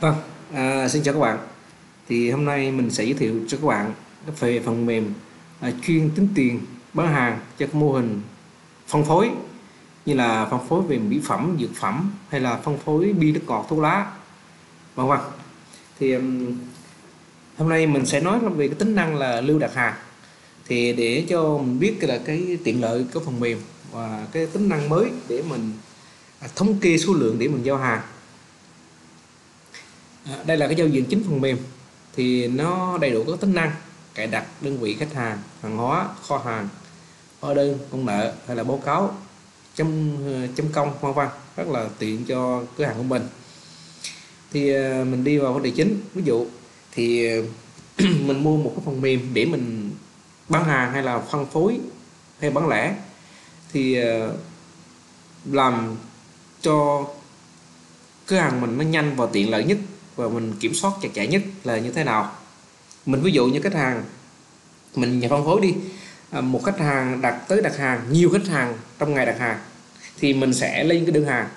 Vâng, xin chào các bạn. Thì hôm nay mình sẽ giới thiệu cho các bạn về phần mềm chuyên tính tiền bán hàng cho các mô hình phân phối như là phân phối về mỹ phẩm, dược phẩm hay là phân phối bia nước ngọt, thuốc lá. Vâng vâng. Thì hôm nay mình sẽ nói về cái tính năng là lưu đặt hàng. Thì để cho mình biết là cái tiện lợi của phần mềm và cái tính năng mới để mình thống kê số lượng để mình giao hàng. Đây là cái giao diện chính phần mềm, thì nó đầy đủ các tính năng cài đặt đơn vị khách hàng, hàng hóa, kho hàng, hóa đơn, công nợ hay là báo cáo, chấm công, vân vân, rất là tiện cho cửa hàng của mình. Thì mình đi vào vấn đề chính, ví dụ thì mình mua một cái phần mềm để mình bán hàng hay là phân phối hay bán lẻ, thì làm cho cửa hàng mình nó nhanh và tiện lợi nhất và mình kiểm soát chặt chẽ nhất là như thế nào. Mình ví dụ như khách hàng mình nhà phân phối đi, một khách hàng đặt hàng, nhiều khách hàng trong ngày đặt hàng, thì mình sẽ lên cái đơn hàng,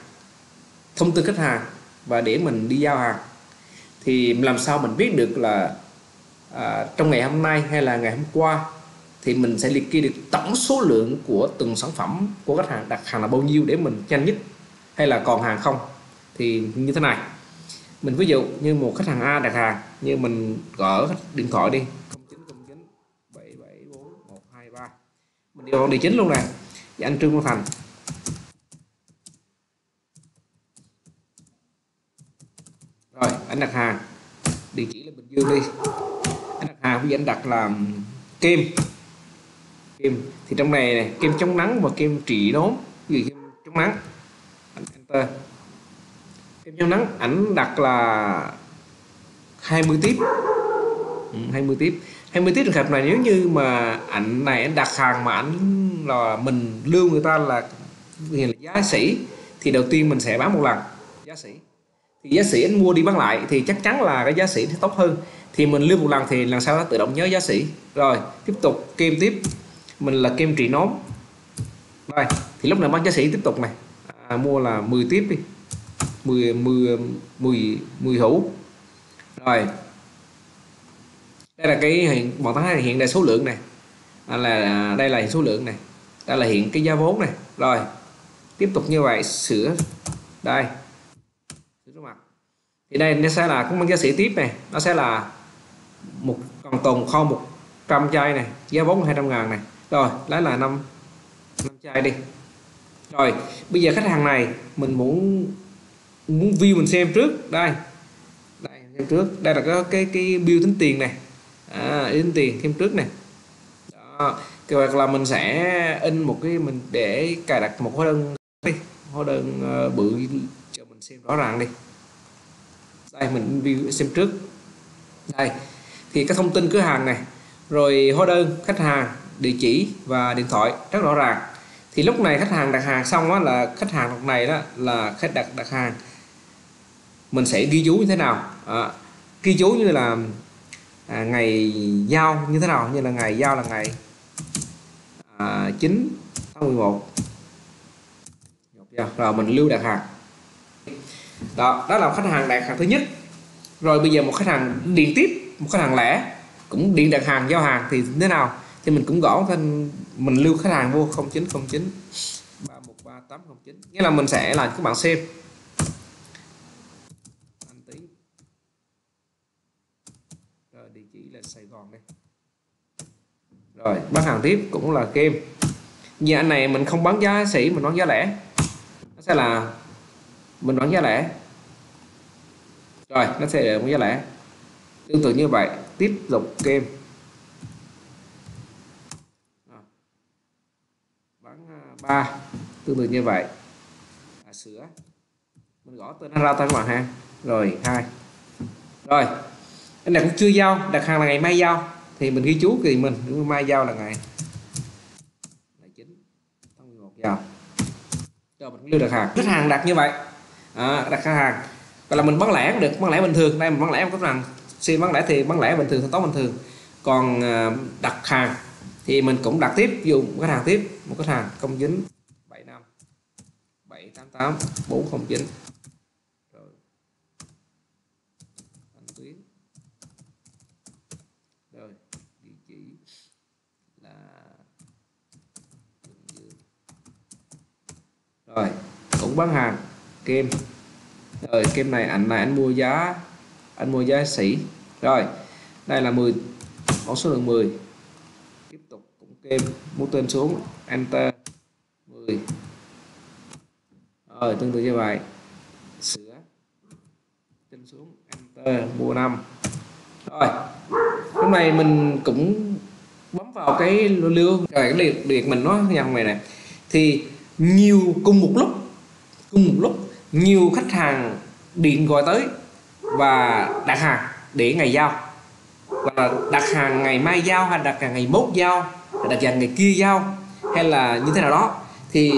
thông tin khách hàng và để mình đi giao hàng. Thì làm sao mình biết được là trong ngày hôm nay hay là ngày hôm qua, thì mình sẽ liệt kê được tổng số lượng của từng sản phẩm của khách hàng đặt hàng là bao nhiêu để mình nhanh nhất, hay là còn hàng không. Thì như thế này, mình ví dụ như một khách hàng A đặt hàng, như mình gõ điện thoại đi 0909774123, mình đi vào địa chính luôn nè, dạ, anh Trương Văn Thành, rồi anh đặt hàng địa chỉ là Bình Dương đi, anh đặt hàng bây giờ anh đặt là kem, thì trong này này kem chống nắng và kem trị đốm, gì kem chống nắng, anh enter kem chống nắng, ảnh đặt là 20 tiếp. Trường hợp này nếu như mà ảnh này anh đặt hàng mà ảnh là mình lưu người ta là hiện là giá sỉ, thì đầu tiên mình sẽ bán một lần giá sỉ, thì giá sỉ anh mua đi bán lại thì chắc chắn là cái giá sỉ sẽ tốt hơn, thì mình lưu một lần thì lần sau nó tự động nhớ giá sỉ. Rồi tiếp tục kem tiếp, mình là kem trị nón đây, thì lúc này bán giá sỉ tiếp tục này, mua là 10 tiếp đi, 10 hũ. Rồi đây là cái hiện bọn ta thấy hiện đại số lượng này, là đây là hiện số lượng này, đây là hiện cái giá vốn này. Rồi tiếp tục như vậy, sửa đây thì đây nó sẽ là cũng mang giá sỉ tiếp này, nó sẽ là một còn tồn kho 100 chai này, giá vốn 200.000 này, rồi lấy là 5 chai đi. Rồi bây giờ khách hàng này mình muốn view, mình xem trước đây, đây là cái bill tính tiền này, tính tiền thêm trước này. Đó, cái việc là mình sẽ in một cái, mình để cài đặt một hóa đơn bự cho mình xem rõ ràng đi. Đây mình view xem trước đây, thì các thông tin cửa hàng này, rồi hóa đơn, khách hàng, địa chỉ và điện thoại rất rõ ràng. Thì lúc này khách hàng đặt hàng xong đó, là khách hàng lúc này đó là khách đặt hàng mình sẽ ghi chú như thế nào, ghi chú như là ngày giao như thế nào, như là ngày giao là ngày 9/11, rồi mình lưu đặt hàng. Đó là khách hàng đặt hàng thứ nhất. Rồi bây giờ một khách hàng điện tiếp, một khách hàng lẻ cũng điện đặt hàng giao hàng thì thế nào, thì mình cũng gõ tên mình lưu khách hàng vô 0909313809, nghĩa là mình sẽ làm các bạn xem địa chỉ là Sài Gòn đây. Rồi bán hàng tiếp cũng là kem, nhà này mình không bán giá sỉ, mình bán giá lẻ, nó sẽ là mình bán giá lẻ, rồi nó sẽ là giá lẻ. Tương tự như vậy tiếp tục kem, bán 3, tương tự như vậy, sữa mình gõ tên nó ra các bạn ha, rồi 2. Rồi anh này cũng chưa giao, đặt hàng là ngày mai giao thì mình ghi chú, thì mình mai giao là ngày 9/11 giao, cho mình lưu đặt hàng. Khách hàng đặt như vậy, đặt hàng còn là mình bán lẻ được, bán lẻ bình thường, đây mình bán lẻ một khách hàng xin bán lẻ thì bán lẻ bình thường, thanh toán bình thường. Còn đặt hàng thì mình cũng đặt tiếp, ví dụ khách hàng tiếp một khách hàng 0975788409, tuyến. Rồi địa chỉ là Bình Dương. Rồi cũng bán hàng kem. Rồi kem này anh mua giá, anh mua giá sỉ. Rồi đây là 10, mẫu số lượng 10. Tiếp tục cũng kem, mũi tên xuống enter 10. Rồi tương tự như vậy, sữa tên xuống enter mua 5. Rồi lúc này mình cũng bấm vào cái lương cái liệt mình nó nhằn này này, thì nhiều cùng một lúc nhiều khách hàng điện gọi tới và đặt hàng để ngày giao, và đặt hàng ngày mai giao, hay đặt hàng ngày mốt giao, đặt hàng ngày kia giao, hay là như thế nào đó, thì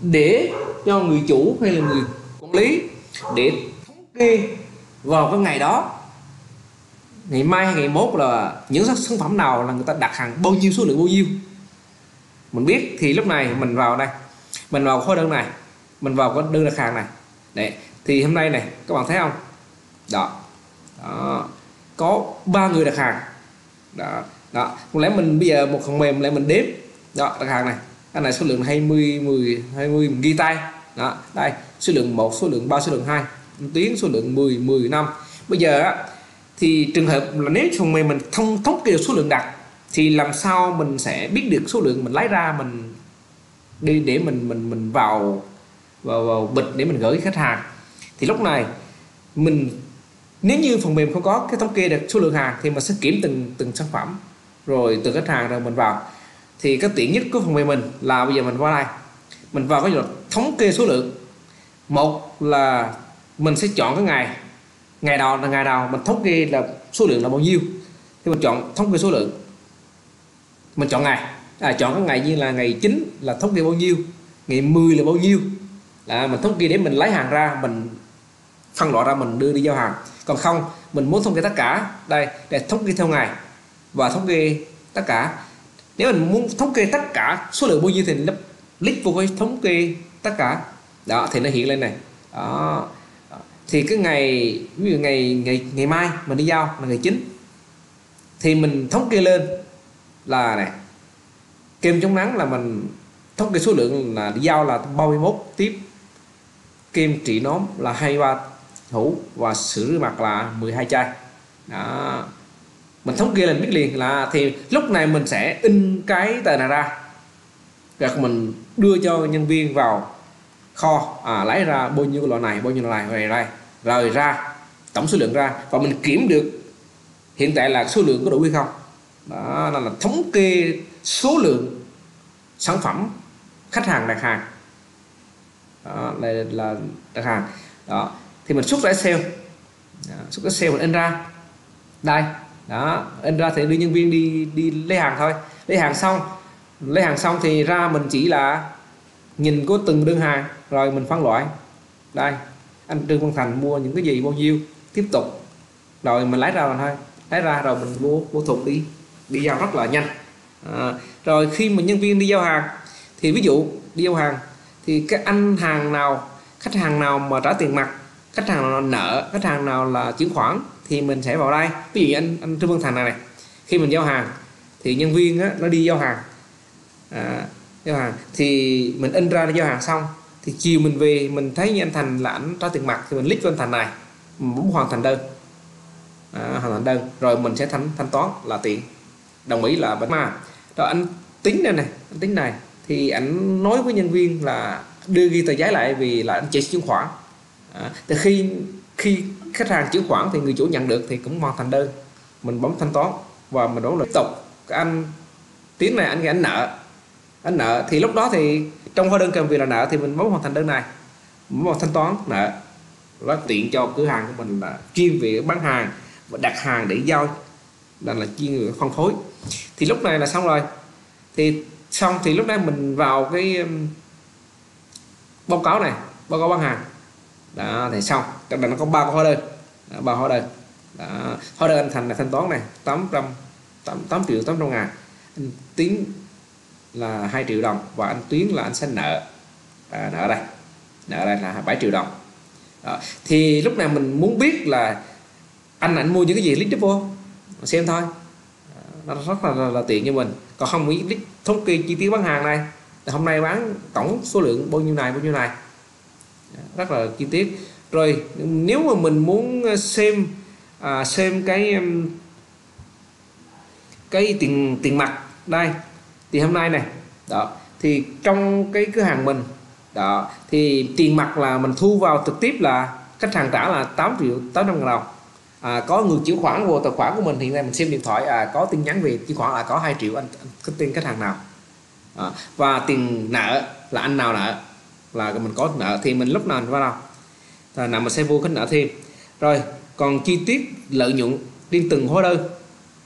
để cho người chủ hay là người quản lý để thống kê vào cái ngày đó, ngày mai hay ngày mốt là những sản phẩm nào là người ta đặt hàng bao nhiêu, số lượng bao nhiêu mình biết. Thì lúc này mình vào đây, mình vào khối đơn này, mình vào cái đơn đặt hàng này đấy, thì hôm nay này các bạn thấy không đó, đó. Có 3 người đặt hàng đó, đó. Có lẽ mình bây giờ một phần mềm lại mình đếm đó, đặt hàng này, cái này số lượng 20 mình ghi tay đó, đây số lượng 1, số lượng 3, số lượng 2, tuyến số lượng 10, 15. Bây giờ á, thì trường hợp là nếu phần mềm mình không thống kê được số lượng đặt thì làm sao mình sẽ biết được số lượng mình lấy ra mình đi để mình vào bịch để mình gửi khách hàng. Thì lúc này mình nếu như phần mềm không có cái thống kê được số lượng hàng thì mình sẽ kiểm từng sản phẩm rồi từng khách hàng rồi mình vào. Thì cái tiện nhất của phần mềm mình là bây giờ mình vào đây, mình vào cái dòng thống kê số lượng. Một là mình sẽ chọn cái ngày nào là ngày nào mình thống kê là số lượng là bao nhiêu, thì mình chọn thống kê số lượng, mình chọn ngày, chọn cái ngày như là ngày 9 là thống kê bao nhiêu, ngày 10 là bao nhiêu, là mình thống kê để mình lấy hàng ra, mình phân loại ra mình đưa đi giao hàng. Còn không mình muốn thống kê tất cả đây để thống kê theo ngày và thống kê tất cả. Nếu mình muốn thống kê tất cả số lượng bao nhiêu thì click vô cái thống kê tất cả đó thì nó hiện lên này đó. Thì cái ngày ví dụ ngày mai mình đi giao là ngày 9 thì mình thống kê lên là này, kem chống nắng là mình thống kê số lượng là đi giao là 31 tiếp, kem trị nón là 23 hũ và sữa rửa mặt là 12 chai đó. Mình thống kê lên biết liền là thì lúc này mình sẽ in cái tờ này ra rồi mình đưa cho nhân viên vào kho, lấy ra bao nhiêu loại này, bao nhiêu loại này đây, rồi ra tổng số lượng ra, và mình kiểm được hiện tại là số lượng có đủ hay không. Đó là thống kê số lượng sản phẩm khách hàng đặt hàng đó, là đặt hàng đó. Thì mình xuất ra Excel, xuất Excel mình in ra đây đó, in ra thì đưa nhân viên đi lấy hàng thôi. Lấy hàng xong thì ra mình chỉ là nhìn có từng đơn hàng rồi mình phân loại đây, anh Trương Văn Thành mua những cái gì bao nhiêu, tiếp tục rồi mình lấy ra mình thôi, lấy ra rồi mình mua thuộc đi giao rất là nhanh. Rồi khi mà nhân viên đi giao hàng thì ví dụ đi giao hàng thì cái anh hàng nào, khách hàng nào mà trả tiền mặt, khách hàng nào nợ, khách hàng nào là chuyển khoản thì mình sẽ vào đây. Ví dụ anh Trương Văn Thành này, khi mình giao hàng thì nhân viên á, nó đi giao hàng thì mình in ra giao hàng xong thì chiều mình về mình thấy như anh Thành là ảnh trả tiền mặt thì mình click vào anh Thành này, mình bấm hoàn thành đơn, rồi mình sẽ thanh toán là tiền, đồng ý là bánh ma. Rồi anh Tính đây này, anh Tính này thì ảnh nói với nhân viên là đưa ghi tờ giấy lại vì là anh chỉ chuyển khoản. Từ khi khách hàng chuyển khoản thì người chủ nhận được thì cũng hoàn thành đơn, mình bấm thanh toán và mình đổ lại. Tiếp tục anh Tiến này, anh nợ, anh nợ thì lúc đó thì trong hóa đơn kèm việc là nợ thì mình bấm hoàn thành đơn này, bấm vào thanh toán nợ. Rất tiện cho cửa hàng của mình là chuyên về bán hàng và đặt hàng để giao, là chuyên về phân phối. Thì lúc này là xong rồi, thì xong thì lúc đó mình vào cái báo cáo này, báo cáo bán hàng đó thì xong. Trong này nó có 3 hóa đơn, hóa đơn anh Thành là thanh toán này 8 triệu 800 ngàn, anh Tiến là 2 triệu đồng và anh Tuyến là anh sẽ nợ, nợ đây là 7 triệu đồng. Thì lúc này mình muốn biết là anh mua những cái gì lít đó vô xem thôi, nó rất là tiện cho mình. Còn không biết lít thống kê chi tiết bán hàng này, hôm nay bán tổng số lượng bao nhiêu này, rất là chi tiết. Rồi nếu mà mình muốn xem cái tiền mặt đây thì hôm nay này đó, thì trong cái cửa hàng mình đó thì tiền mặt là mình thu vào trực tiếp là khách hàng trả là 8.800.000 đồng. Có người chuyển khoản vô tài khoản của mình, hiện nay mình xem điện thoại có tin nhắn về chuyển khoản là có 2 triệu, anh tên khách hàng nào. Và tiền nợ là anh nào nợ, là mình có nợ thì mình lúc nào mình vào đâu là mình sẽ vô cái nợ thêm. Rồi còn chi tiết lợi nhuận riêng từng hóa đơn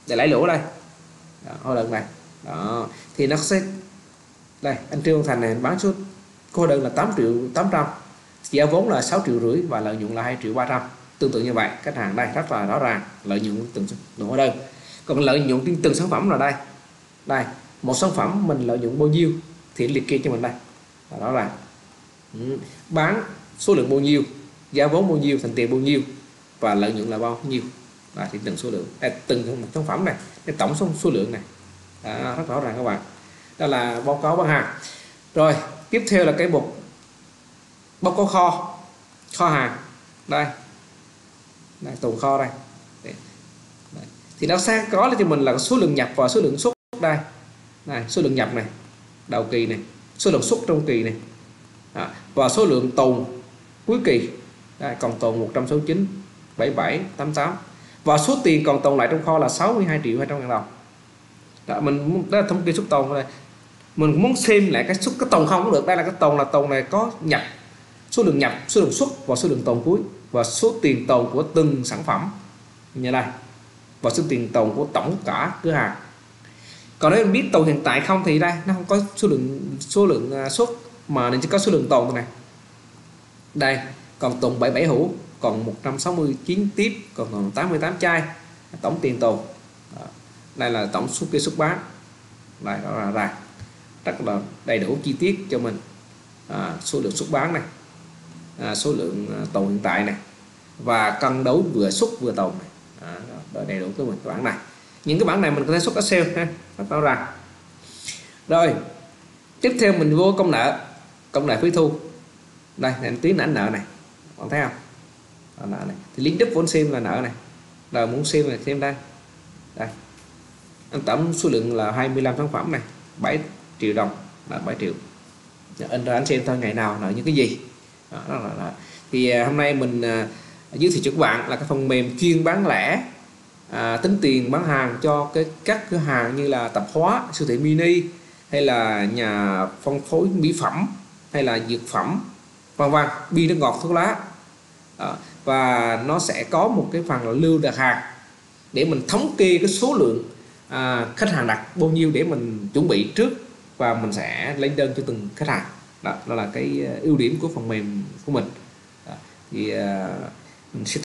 để lãi lỗ đây đó, hóa đơn này đó thì nó sẽ đây, anh Trương Văn Thành này bán số hóa đơn là 8.800.000, giá vốn là 6.500.000 và lợi nhuận là 2.300.000. Tương tự như vậy, khách hàng đây rất là rõ ràng lợi nhuận từng hóa đơn. Còn lợi nhuận riêng từng sản phẩm là đây, đây một sản phẩm mình lợi nhuận bao nhiêu thì liệt kê cho mình đây rõ ràng, bán số lượng bao nhiêu, giá vốn bao nhiêu, thành tiền bao nhiêu và lợi nhuận là bao nhiêu. Và thì từng số lượng từng một sản phẩm này, cái tổng số lượng này đó, rất rõ ràng các bạn. Đó là báo cáo bán hàng. Rồi tiếp theo là cái mục báo cáo kho hàng đây, đây tồn kho đây. Đấy. Thì nó sẽ có là cho mình là số lượng nhập và số lượng xuất đây này, số lượng nhập này đầu kỳ này, số lượng xuất trong kỳ này đó, và số lượng tồn cuối kỳ đây, còn tồn 169.7788 và số tiền còn tồn lại trong kho là 62.200.000 đồng. Đó, mình đó là thông tin xuất tồn này. Mình muốn xem lại cái xuất cái tồn không cũng được, đây là cái tồn là tồn này có nhập, số lượng nhập, số lượng xuất và số lượng tồn cuối và số tiền tồn của từng sản phẩm như đây và số tiền tồn của tổng cả cửa hàng. Còn nếu mình biết tồn hiện tại không thì đây nó không có số lượng xuất mà nó chỉ có số lượng tồn này đây, còn tồn 77 hũ, còn 169 tiếp, còn 88 chai tổng tiền tồn. Đó. Đây là tổng số kê xuất bán đây, đó là đây rất là đầy đủ chi tiết cho mình. Số lượng xuất bán này, số lượng tồn hiện tại này và cân đối vừa xuất vừa tồn này. Đó, đầy đủ cho mình cái bảng này. Những cái bảng này mình có thể xuất Excel ha, rất rõ ràng. Rồi tiếp theo mình vô công nợ phí thu đây, anh Tiến là anh nợ này, bạn thấy không? Nợ này thì link đúp vốn xem là nợ này, rồi muốn xem là xem đây, đây anh tổng số lượng là 25 sản phẩm này, 7 triệu đồng là 7 triệu. Anh ra anh xem thôi ngày nào nợ những cái gì. Đó. Thì hôm nay mình giới thiệu cho các bạn là cái phần mềm chuyên bán lẻ, tính tiền bán hàng cho các cửa hàng như là tạp hóa, siêu thị mini hay là nhà phân phối mỹ phẩm hay là dược phẩm vân vân, bia nước ngọt, thuốc lá. Và nó sẽ có một cái phần là lưu đặt hàng để mình thống kê cái số lượng khách hàng đặt bao nhiêu để mình chuẩn bị trước và mình sẽ lấy đơn cho từng khách hàng. Đó là cái ưu điểm của phần mềm của mình. Thì mình sẽ